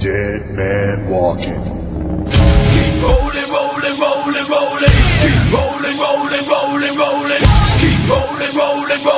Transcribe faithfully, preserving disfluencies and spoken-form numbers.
Dead Man Walking. Keep rolling, rolling, rolling, rolling. Keep rolling, rolling, rolling, rolling. Keep rolling, rolling, rolling.